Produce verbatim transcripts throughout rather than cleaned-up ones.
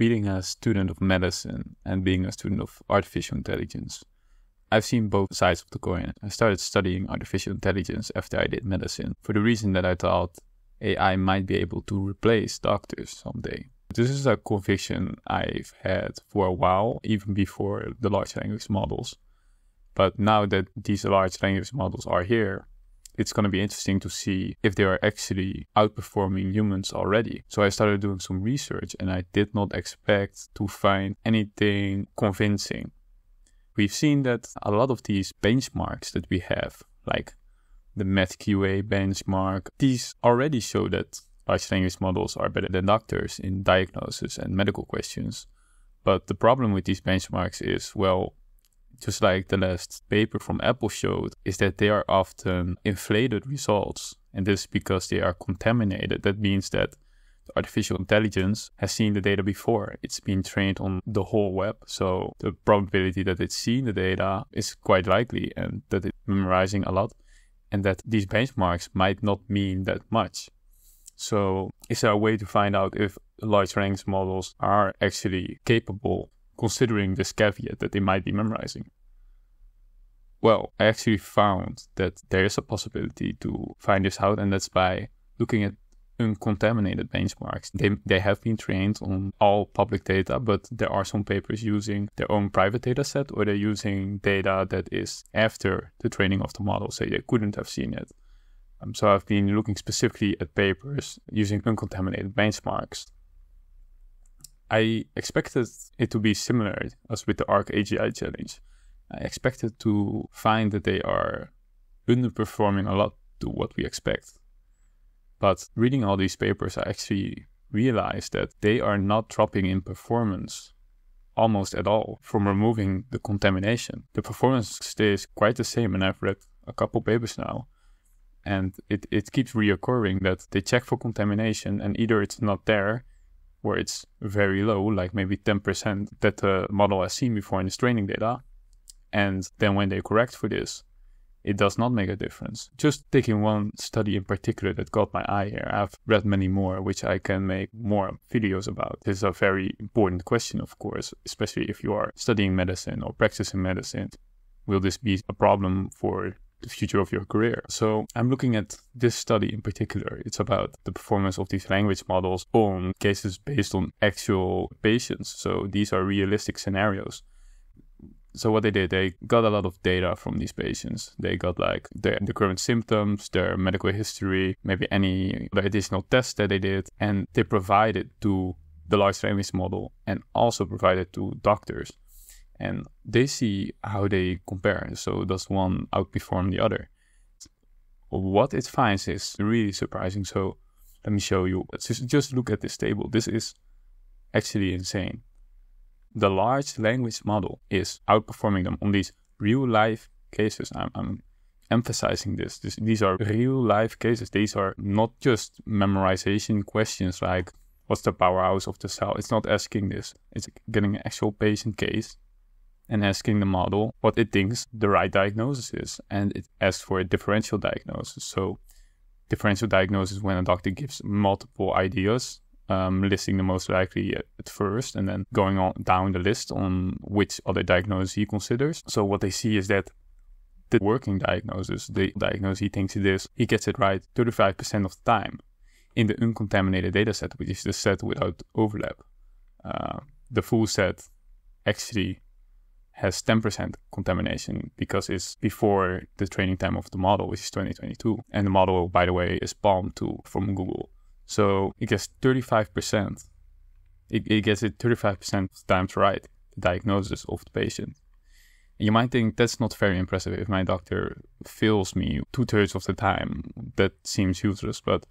being a student of medicine and being a student of artificial intelligence, I've seen both sides of the coin. I started studying artificial intelligence after I did medicine for the reason that I thought A I might be able to replace doctors someday. This is a conviction I've had for a while, even before the large language models. But now that these large language models are here, it's going to be interesting to see if they are actually outperforming humans already. So I started doing some research, and I did not expect to find anything convincing. We've seen that a lot of these benchmarks that we have, like the MedQA benchmark, these already show that large language models are better than doctors in diagnosis and medical questions. But the problem with these benchmarks is, well, just like the last paper from Apple showed, is that they are often inflated results. And this is because they are contaminated. That means that the artificial intelligence has seen the data before. It's been trained on the whole web. So the probability that it's seen the data is quite likely, and that it's memorizing a lot, and that these benchmarks might not mean that much. So is there a way to find out if large language models are actually capable, considering this caveat that they might be memorizing? Well, I actually found that there is a possibility to find this out, and that's by looking at uncontaminated benchmarks. They, they have been trained on all public data, but there are some papers using their own private data set, or they're using data that is after the training of the model, so they couldn't have seen it. Um, so I've been looking specifically at papers using uncontaminated benchmarks. I expected it to be similar as with the ARC A G I challenge. I expected to find that they are underperforming a lot to what we expect. But reading all these papers, I actually realized that they are not dropping in performance almost at all from removing the contamination. The performance stays quite the same, and I've read a couple papers now, and it, it keeps reoccurring that they check for contamination, and either it's not there, or it's very low, like maybe ten percent that the model has seen before in its training data, and then when they correct for this, it does not make a difference. Just taking one study in particular that caught my eye here. I've read many more, which I can make more videos about. This is a very important question, of course, especially if you are studying medicine or practicing medicine. Will this be a problem for the future of your career? So I'm looking at this study in particular. It's about the performance of these language models on cases based on actual patients. So these are realistic scenarios. So what they did, they got a lot of data from these patients. They got like their, the current symptoms, their medical history, maybe any additional tests that they did, and they provided to the large language model and also provided to doctors. And they see how they compare. So does one outperform the other? What it finds is really surprising. So let me show you. Just, just look at this table. This is actually insane. The large language model is outperforming them on these real-life cases. I'm, I'm emphasizing this. this. These are real-life cases. These are not just memorization questions like, what's the powerhouse of the cell? It's not asking this. It's getting an actual patient case and asking the model what it thinks the right diagnosis is. And it asks for a differential diagnosis. So differential diagnosis is when a doctor gives multiple ideas, um, listing the most likely at, at first, and then going on down the list on which other diagnosis he considers. So what they see is that the working diagnosis, the diagnosis he thinks it is, he gets it right thirty-five percent of the time in the uncontaminated data set, which is the set without overlap. Uh, the full set actually has ten percent contamination because it's before the training time of the model, which is twenty twenty-two. And the model, by the way, is PaLM two from Google. So it gets thirty-five percent. It, it gets it thirty-five percent of the times right, the diagnosis of the patient. And you might think that's not very impressive. If my doctor fails me two thirds of the time, that seems useless. But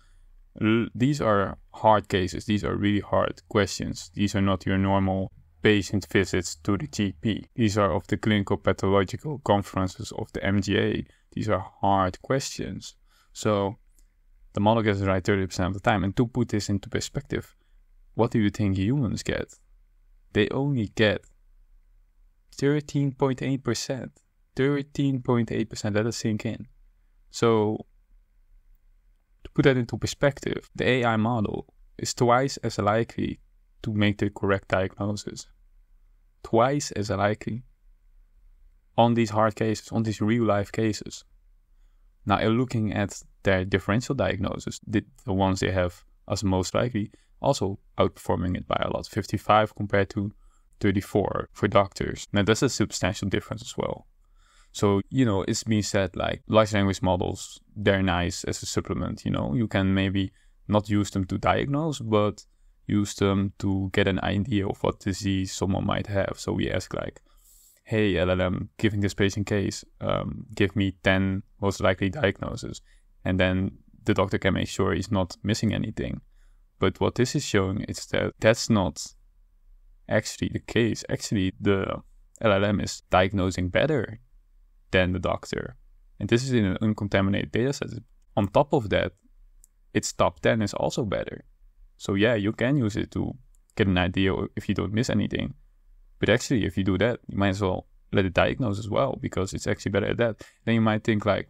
these are hard cases. These are really hard questions. These are not your normal patient visits to the G P. These are of the clinical pathological conferences of the M G A. These are hard questions. So the model gets it right thirty percent of the time. And to put this into perspective, what do you think humans get? They only get thirteen point eight percent. thirteen point eight percent, let us sink in. So to put that into perspective, the A I model is twice as likely to make the correct diagnosis. Twice as likely on these hard cases, on these real life cases. Now, looking at their differential diagnosis, the, the ones they have as most likely, also outperforming it by a lot, fifty-five compared to thirty-four for doctors. Now, that's a substantial difference as well. So, you know, it's been said like large language models, they're nice as a supplement, you know, you can maybe not use them to diagnose, but use them to get an idea of what disease someone might have. So we ask like, hey, L L M, giving this patient case, um, give me ten most likely diagnoses. And then the doctor can make sure he's not missing anything. But what this is showing is that that's not actually the case. Actually, the L L M is diagnosing better than the doctor. And this is in an uncontaminated data set. On top of that, its top ten is also better. So yeah, you can use it to get an idea if you don't miss anything. But actually, if you do that, you might as well let it diagnose as well, because it's actually better at that. Then you might think like,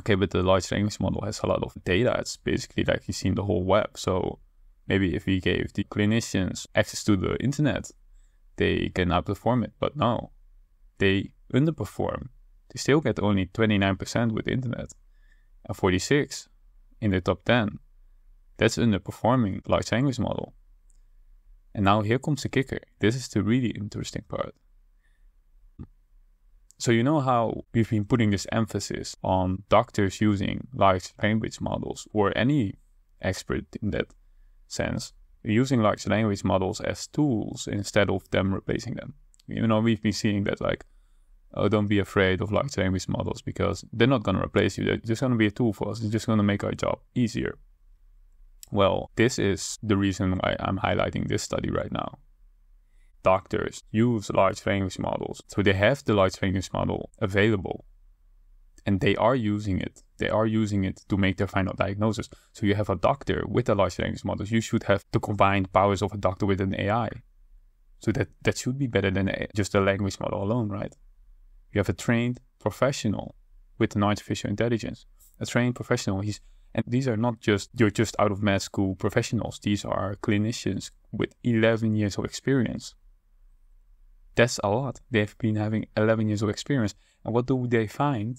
okay, but the large language model has a lot of data. It's basically like you've seen the whole web. So maybe if we gave the clinicians access to the internet, they can outperform it. But no, they underperform. They still get only twenty-nine percent with the internet and forty-six in the top ten. That's underperforming large language model. And now here comes the kicker. This is the really interesting part. So you know how we've been putting this emphasis on doctors using large language models, or any expert in that sense, using large language models as tools instead of them replacing them. You know, we've been seeing that like, oh, don't be afraid of large language models because they're not going to replace you. They're just going to be a tool for us. It's just going to make our job easier. Well, this is the reason why I'm highlighting this study right now. Doctors use large language models. So they have the large language model available and they are using it. They are using it to make their final diagnosis. So you have a doctor with a large language model. You should have the combined powers of a doctor with an A I. So that, that should be better than just a language model alone, right? You have a trained professional with an artificial intelligence. A trained professional, he's And these are not just, you're just out of med school professionals. These are clinicians with eleven years of experience. That's a lot. They've been having eleven years of experience. And what do they find?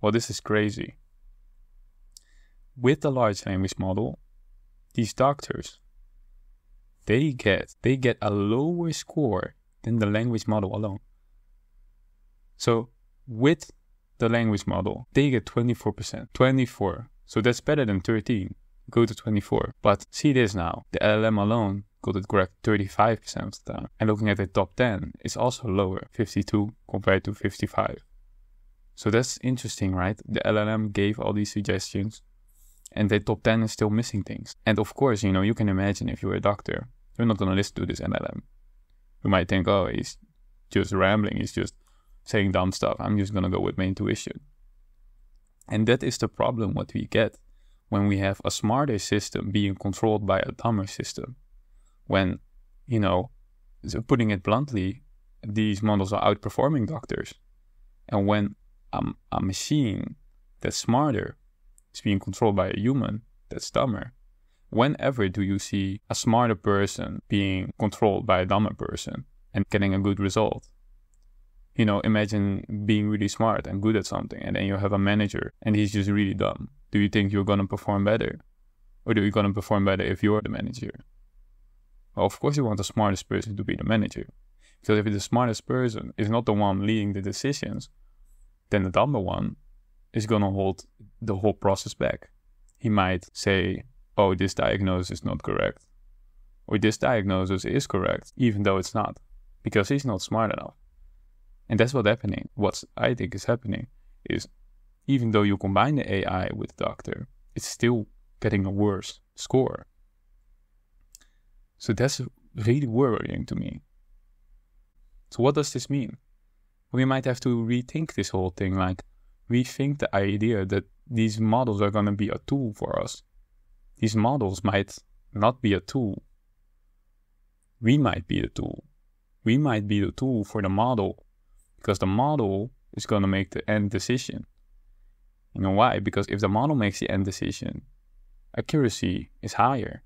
Well, this is crazy. With the large language model, these doctors, they get, they get a lower score than the language model alone. So with the language model, they get twenty-four percent, twenty-four. So that's better than thirteen, go to twenty-four. But see this now, the L L M alone got it correct thirty-five percent of the time. And looking at the top ten, it's also lower, fifty-two compared to fifty-five. So that's interesting, right? The L L M gave all these suggestions and the top ten is still missing things. And of course, you know, you can imagine if you're a doctor, you're not going to listen to this L L M. You might think, oh, he's just rambling, he's just saying dumb stuff. I'm just going to go with my intuition. And that is the problem what we get when we have a smarter system being controlled by a dumber system. When, you know, putting it bluntly, these models are outperforming doctors. And when um, a machine that's smarter is being controlled by a human, that's dumber. Whenever do you see a smarter person being controlled by a dumber person and getting a good result? You know, imagine being really smart and good at something, and then you have a manager and he's just really dumb. Do you think you're going to perform better? Or do you going to perform better if you're the manager? Well, of course you want the smartest person to be the manager. Because if the smartest person is not the one leading the decisions, then the dumber one is going to hold the whole process back. He might say, oh, this diagnosis is not correct. Or this diagnosis is correct, even though it's not. Because he's not smart enough. And that's what's happening. What I think is happening is, even though you combine the A I with the doctor, it's still getting a worse score. So that's really worrying to me. So what does this mean? We might have to rethink this whole thing, like rethink the idea that these models are going to be a tool for us. These models might not be a tool. We might be the tool. We might be the tool for the model. Because the model is going to make the end decision. You know why? Because if the model makes the end decision, accuracy is higher.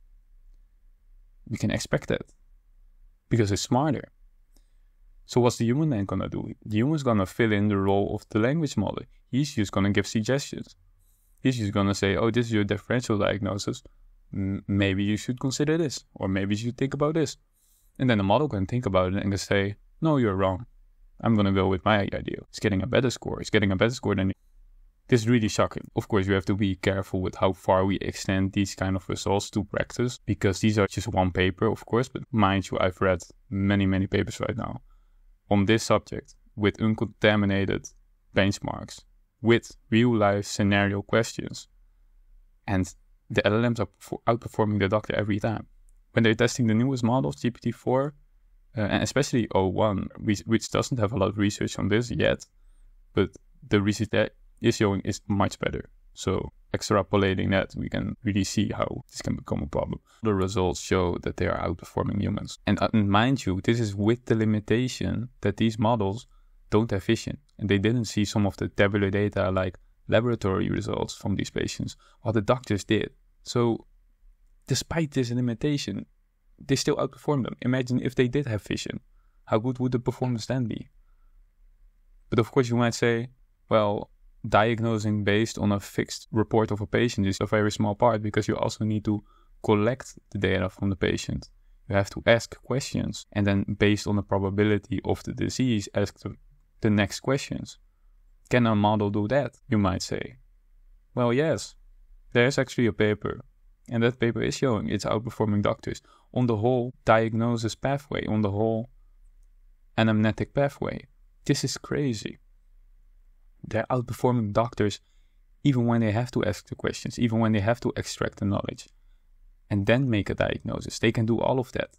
we can expect that because it's smarter. So what's the human then gonna do? The human's gonna fill in the role of the language model. He's just gonna give suggestions. He's just gonna say, oh, this is your differential diagnosis. M maybe you should consider this, or maybe you should think about this. And then the model can think about it and can say, no, you're wrong. I'm gonna go with my idea. It's getting a better score. It's getting a better score than... This is really shocking. Of course, you have to be careful with how far we extend these kind of results to practice, because these are just one paper, of course, but mind you, I've read many, many papers right now on this subject with uncontaminated benchmarks, with real-life scenario questions. And the L L Ms are outperforming the doctor every time. When they're testing the newest models, G P T four, uh, and especially O one, which doesn't have a lot of research on this yet, but the research that is showing is much better. So extrapolating that, we can really see how this can become a problem. The results show that they are outperforming humans. And uh, mind you, this is with the limitation that these models don't have vision. And they didn't see some of the tabular data like laboratory results from these patients, while the doctors did. So despite this limitation, they still outperform them. Imagine if they did have vision. How good would the performance then be? But of course you might say, well, diagnosing based on a fixed report of a patient is a very small part, because you also need to collect the data from the patient. You have to ask questions, and then based on the probability of the disease, ask the, the next questions. Can a model do that, you might say? Well, yes, there's actually a paper, and that paper is showing it's outperforming doctors on the whole diagnosis pathway, on the whole anamnestic pathway. This is crazy. They're outperforming doctors even when they have to ask the questions, even when they have to extract the knowledge and then make a diagnosis. They can do all of that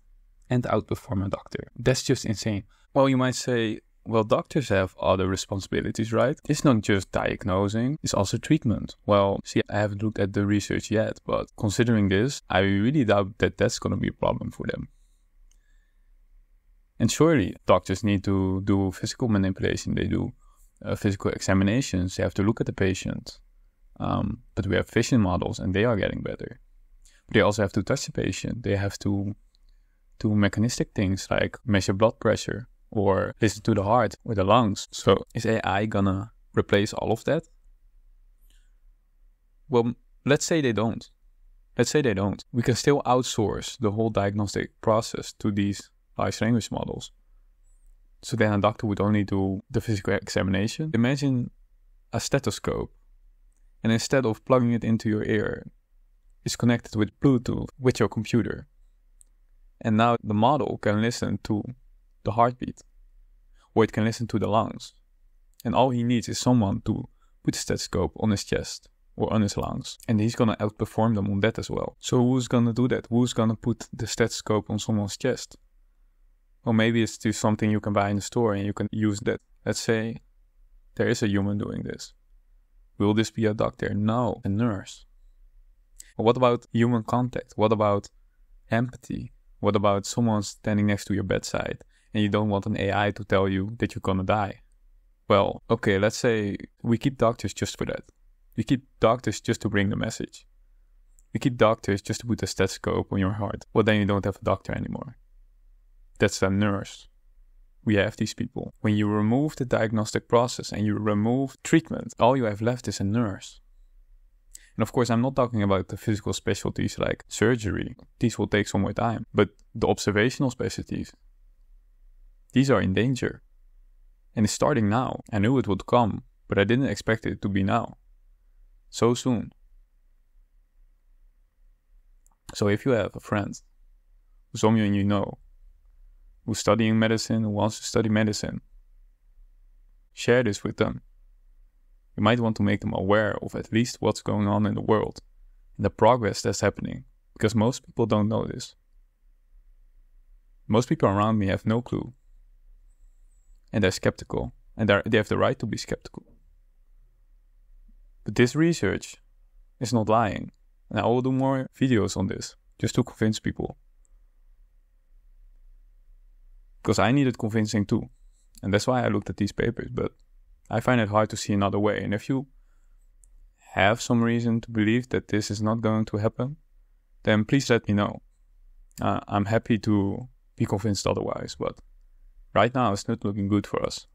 and outperform a doctor. That's just insane. Well, you might say, well, doctors have other responsibilities, right? It's not just diagnosing, it's also treatment. Well, see, I haven't looked at the research yet, but considering this, I really doubt that that's going to be a problem for them. And surely doctors need to do physical manipulation. They do Uh, physical examinations, they have to look at the patient. Um, but we have vision models and they are getting better. But they also have to touch the patient. They have to do mechanistic things like measure blood pressure or listen to the heart or the lungs. So is A I gonna replace all of that? Well, let's say they don't. Let's say they don't. We can still outsource the whole diagnostic process to these large language models. So then a doctor would only do the physical examination. Imagine a stethoscope, and instead of plugging it into your ear, it's connected with Bluetooth with your computer. And now the model can listen to the heartbeat, or it can listen to the lungs. And all he needs is someone to put the stethoscope on his chest or on his lungs. And he's gonna outperform them on that as well. So who's gonna do that? Who's gonna put the stethoscope on someone's chest? Or maybe it's just something you can buy in the store and you can use that. Let's say there is a human doing this. Will this be a doctor? No, a nurse. But what about human contact? What about empathy? What about someone standing next to your bedside and you don't want an A I to tell you that you're gonna die? Well, okay, let's say we keep doctors just for that. We keep doctors just to bring the message. We keep doctors just to put a stethoscope on your heart. Well, then you don't have a doctor anymore. That's a nurse. We have these people. When you remove the diagnostic process and you remove treatment, all you have left is a nurse. And of course, I'm not talking about the physical specialties like surgery. These will take some more time. But the observational specialties, these are in danger. And it's starting now. I knew it would come, but I didn't expect it to be now. So soon. So if you have a friend, someone you know, who's studying medicine, who wants to study medicine, share this with them. You might want to make them aware of at least what's going on in the world and the progress that's happening, because most people don't know this. Most people around me have no clue, and they're skeptical, and they're, they have the right to be skeptical. But this research is not lying, and I will do more videos on this just to convince people. Because I needed convincing too. And that's why I looked at these papers. But I find it hard to see another way. And if you have some reason to believe that this is not going to happen, then please let me know. uh, I'm happy to be convinced otherwise, but right now it's not looking good for us.